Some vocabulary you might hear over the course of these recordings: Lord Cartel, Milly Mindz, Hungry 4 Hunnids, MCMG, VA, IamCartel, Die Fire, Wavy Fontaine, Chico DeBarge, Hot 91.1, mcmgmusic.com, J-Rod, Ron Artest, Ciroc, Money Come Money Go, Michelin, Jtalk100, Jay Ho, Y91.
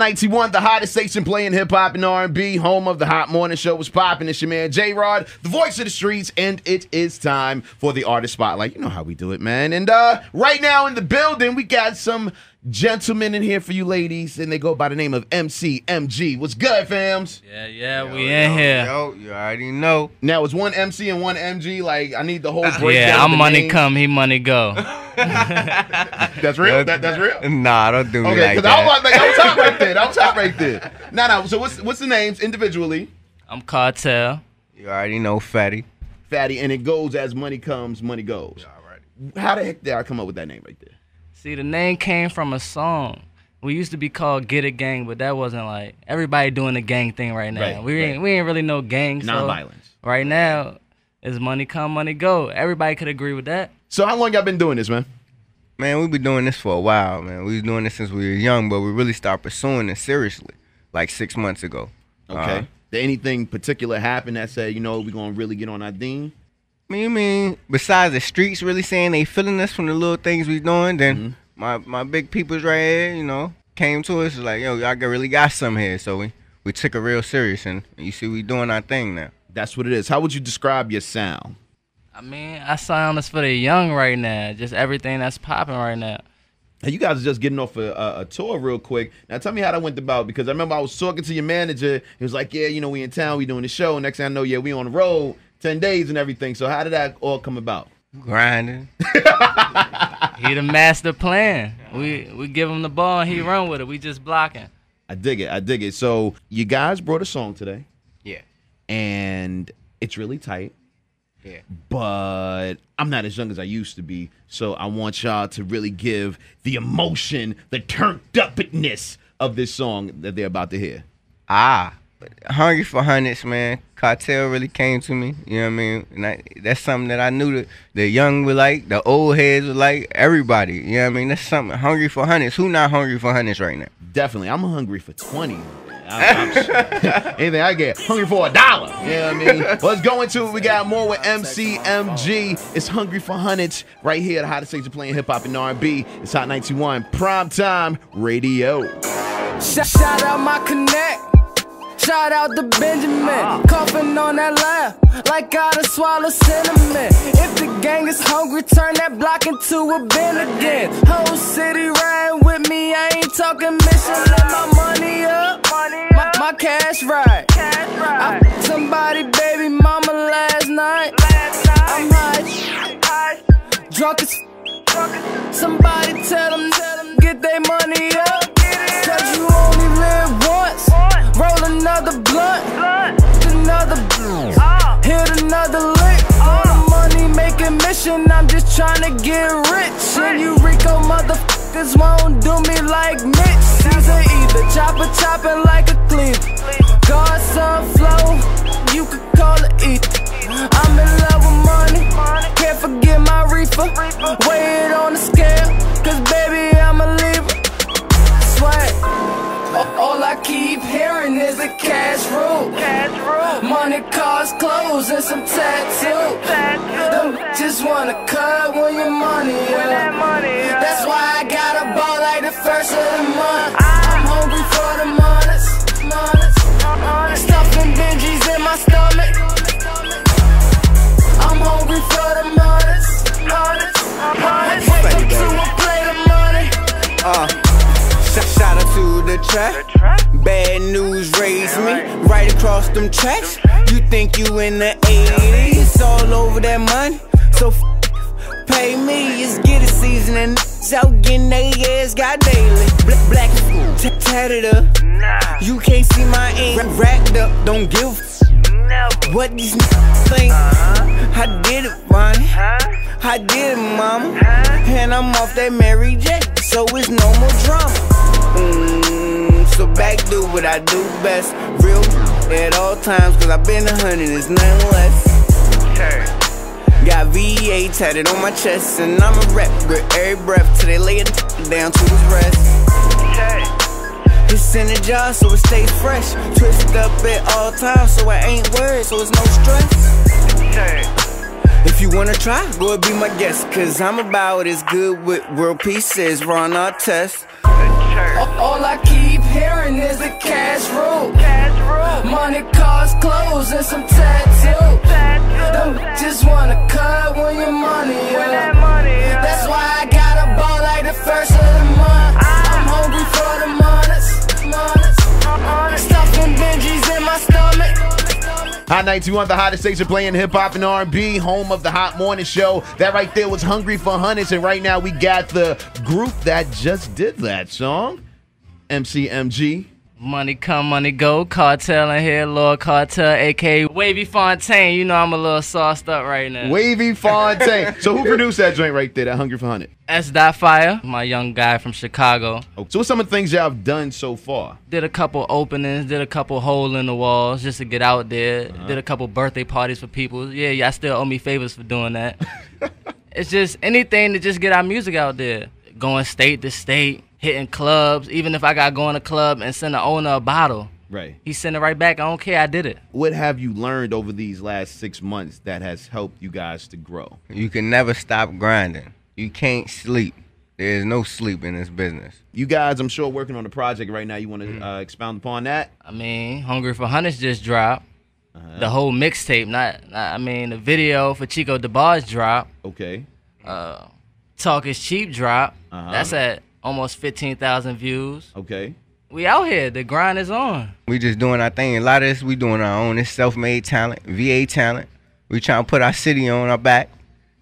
Y91, the hottest station playing hip-hop and R&B, home of the Hot Morning Show. What's poppin'? It's your man J-Rod, the voice of the streets, and it is time for the Artist Spotlight. You know how we do it, man. And right now in the building, we got some gentlemen in here for you ladies, and they go by the name of MCMG. What's good, fams? Yeah, we in here. Yo, you already know. Now, it's one MC and one MG. Like, I need the whole breakdown. Yeah, I'm money names. Come, he money go. That's real? That's real? Nah, don't do me like that. Okay, because I was top right there. Nah. So what's the names individually? I'm Cartel. You already know, Fatty, and it goes as money comes, money goes. Alrighty. How the heck did I come up with that name right there? See, the name came from a song. We used to be called Get a Gang, but that wasn't like everybody doing the gang thing right now. Right, we ain't really no gang. Non-violence. So right now, it's money come, money go. Everybody could agree with that. So how long y'all been doing this, man? Man, we've been doing this for a while, man. We was doing this since we were young, but we really started pursuing it seriously like 6 months ago. Okay. Did anything particular happen that said, you know, we're going to really get on our thing? I mean, besides the streets really saying they feeling us from the little things we doing, then my big peoples right here, you know, came to us like, yo, y'all really got some here. So we took it real serious, and you see we doing our thing now. That's what it is. How would you describe your sound? I mean, I sound is for the young right now, just everything that's popping right now. Hey, you guys are just getting off a tour real quick. Now, tell me how that went about, because I remember I was talking to your manager. He was like, yeah, you know, we in town, we doing the show. Next thing I know, yeah, we on the road. 10 days and everything. So how did that all come about? Grinding. He the master plan. We give him the ball and he run with it. We just blocking. I dig it. So you guys brought a song today. Yeah. And it's really tight. Yeah. But I'm not as young as I used to be. So I want y'all to really give the emotion, the turned-up-ness of this song that they're about to hear. But Hungry 4 Hunnids, man, Cartel really came to me, you know what I mean? And that's something that I knew that the young would like, the old heads would like, everybody, you know what I mean? That's something. Hungry 4 Hunnids. Who not hungry for Hunnids right now? Definitely. I'm hungry for 20. Anything I get. Hungry for $1. You know what I mean? Let's go into it. We got more with MCMG. It's Hungry 4 Hunnids right here at the hottest station playing hip-hop and R&B. It's Hot 91 Primetime Radio. Shout out my connect. Shout out to Benjamin, coughing on that laugh like I done swallow cinnamon. If the gang is hungry, turn that block into a Benedict. Whole city riding with me, I ain't talking Michelin. My money up, my cash right. I put somebody baby mama last night. I'm high, drunk as somebody tell them get their money up. Cause you only live once. Roll another blunt, hit another lick. On a money making mission, I'm just trying to get rich. And you Rico motherfuckers won't do me like Mitch. Caesar either chopping like a cleaver. Godson flow, you could call it ether. I'm in love with money, can't forget my reefer. Weigh it on the scale, cause baby I'm a lever. Swag. All I keep hearing is a cash rule. Money, cars, clothes, and some tattoos. Them just wanna cut when your money up. That's why I got a ball like the first of the month. I'm hungry for the money. Stuffing Benjis in my stomach. I'm hungry for the money. Wake up to a plate of money. Shout out to the trap. Bad news raised me right across them tracks. You think you in the 80s? All over that money, so pay me. It's get it season and niggas out getting they ass got daily. Black tatted up. You can't see my ink racked up. Don't give what these niggas think. I did it, Ronnie. I did it, mama. And I'm off that Mary J, so it's no more drama. So back do what I do best. Real at all times, cause I've been 100, it's nothing less. Got VA tatted on my chest, and I'm a rep with every breath till they lay it down to his rest. It's in the jar so it stays fresh. Twist up at all times so I ain't worried, so it's no stress. If you wanna try, go and be my guest, cause I'm about as good with world peace as Ron Artest. All I keep hearing the cash rule. Money, cars, clothes, and some tattoos. Them bitches wanna cut when your money up. That's why I got a ball like the first of the month. I'm hungry for the months. Stuffing Benjis in my stomach. Hot 91, the hottest station playing hip-hop and R&B, home of the Hot Morning Show. That right there was Hungry 4 Hunnids, and right now we got the group that just did that song, MCMG. Money Come Money Go, Cartel in here, Lord Cartel, a.k.a. Wavy Fontaine. You know I'm a little sauced up right now. Wavy Fontaine. So who produced that joint right there, that Hungry 4 Hunnids? That's Die Fire, my young guy from Chicago. Okay. So what's some of the things y'all have done so far? Did a couple openings, did a couple hole in the walls just to get out there. Did a couple birthday parties for people. Yeah, y'all still owe me favors for doing that. It's just anything to just get our music out there. Going state to state, hitting clubs. Even if I got going to a club and send the owner a bottle. Right. He sent it right back. I don't care. I did it. What have you learned over these last 6 months that has helped you guys to grow? You can never stop grinding. You can't sleep. There is no sleep in this business. You guys, I'm sure, working on a project right now. You want to expound upon that? I mean, Hungry 4 Hunnids just dropped. The whole mixtape. I mean, the video for Chico DeBarge dropped. Okay. Talk is Cheap dropped. That's at almost 15,000 views. Okay. We out here. The grind is on. We just doing our thing. A lot of this we doing our own. It's self-made talent, VA talent. We trying to put our city on our back.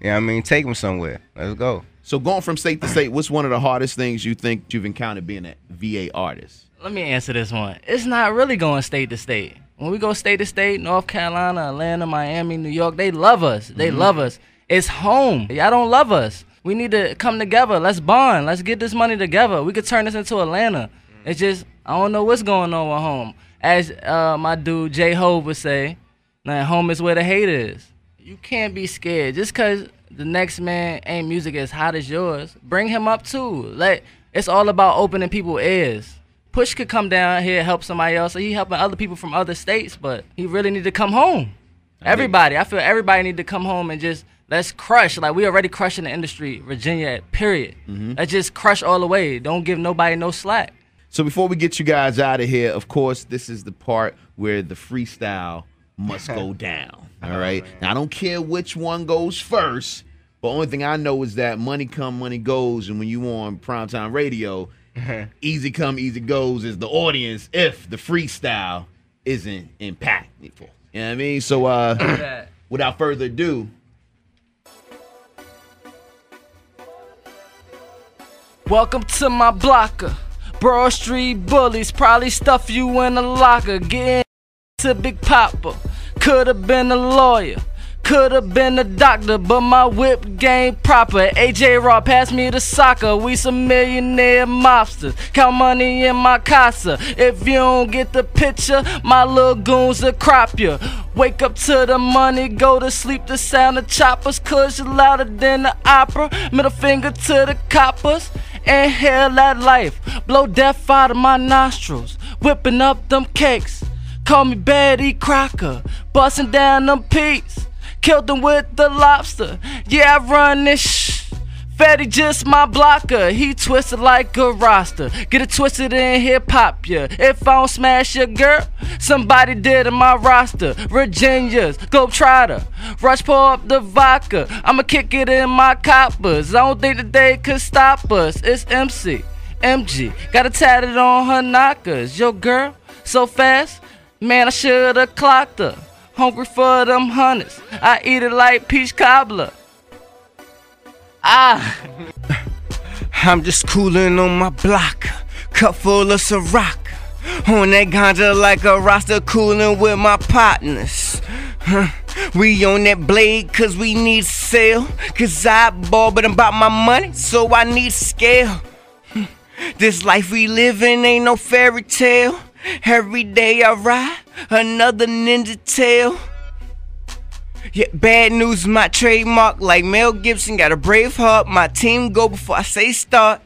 You know what I mean? Take them somewhere. Let's go. So going from state to state, what's one of the hardest things you think you've encountered being a VA artist? Let me answer this one. It's not really going state to state. When we go state to state, North Carolina, Atlanta, Miami, New York, they love us. They love us. It's home. Y'all don't love us. We need to come together. Let's bond. Let's get this money together. We could turn this into Atlanta. It's just, I don't know what's going on with home. As my dude Jay Ho would say, home is where the hate is. You can't be scared. Just because the next man ain't music as hot as yours, bring him up too. Like, it's all about opening people's ears. Push could come down here, help somebody else. So he helping other people from other states, but he really need to come home. Everybody. I feel everybody need to come home and just, let's crush. Like, we already crushing the industry, Virginia, period. Let's just crush all the way. Don't give nobody no slack. So before we get you guys out of here, of course, this is the part where the freestyle must go down. All right. Now, I don't care which one goes first, but only thing I know is that money come, money goes, and when you on primetime radio, easy come, easy goes is the audience if the freestyle isn't impactful. You know what I mean? So without further ado. Welcome to my blocker. Broad Street bullies probably stuff you in a locker. Get to Big Papa. Coulda been a lawyer, coulda been a doctor, but my whip game proper. J-Rod pass me the soccer. We some millionaire mobsters. Count money in my casa. If you don't get the picture, my little goons will crop you. Wake up to the money, go to sleep. The sound of choppers, cause you're louder than the opera. Middle finger to the coppers. Inhale that life, blow death out of my nostrils. Whipping up them cakes. Call me Betty Crocker, bustin' down them peats, killed them with the lobster. Yeah, I run this shh. Fatty just my blocker, he twisted like a roster. Get it twisted in here, pop ya. If I don't smash your girl, somebody did in my roster. Virginia's, Globetrotter, rush pour up the vodka. I'ma kick it in my coppers, I don't think that they could stop us. It's MCMG, got it tatted on her knockers. Yo girl, so fast. Man, I shoulda clocked her. Hungry for them hunnids. I eat it like peach cobbler. I'm just coolin' on my block. Cup full of Ciroc. On that ganja like a roster, coolin' with my partners. We on that blade cause we need sale. Cause I ball but I'm about my money, so I need scale. This life we livin' ain't no fairy tale. Every day I ride another ninja tail. Yeah, bad news my trademark. Like Mel Gibson, got a brave heart. My team go before I say start.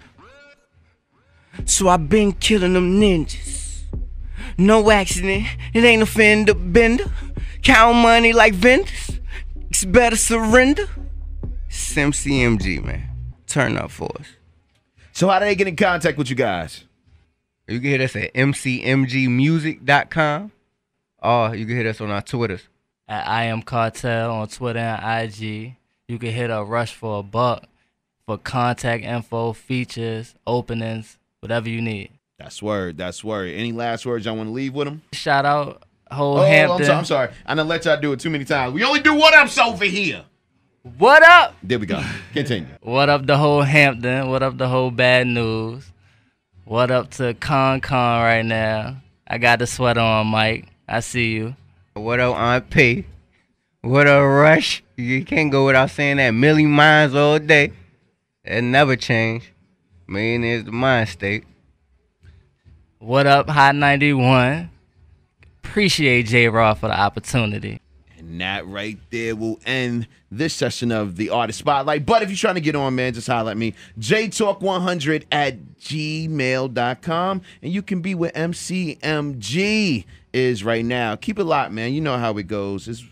So I been killing them ninjas. No accident, it ain't a fender bender. Count money like vendors. It's better surrender. It's MCMG, man. Turn up for us. So how do they get in contact with you guys? You can hit us at mcmgmusic.com. Or you can hit us on our Twitters. At IamCartel on Twitter and IG. You can hit up Rush for a Buck for contact info, features, openings, whatever you need. That's word. That's word. Any last words y'all want to leave with them? Shout out whole Hampton. I'm sorry. I done let y'all do it too many times. We only do what ups over here. What up? There we go. Continue. What up the whole Hampton? What up the whole bad news? What up to Con right now? I got the sweater on, Mike. I see you. What up, Aunt P? What up, Rush? You can't go without saying that. Milly Mindz all day. It never change. Mean is the mind state. What up, Hot 91? Appreciate J-Rod for the opportunity. And that right there will end this session of the Artist Spotlight. But if you're trying to get on, man, just holler at me. Jtalk100 at gmail.com. And you can be with MCMG is right now. Keep it locked, man. You know how it goes. It's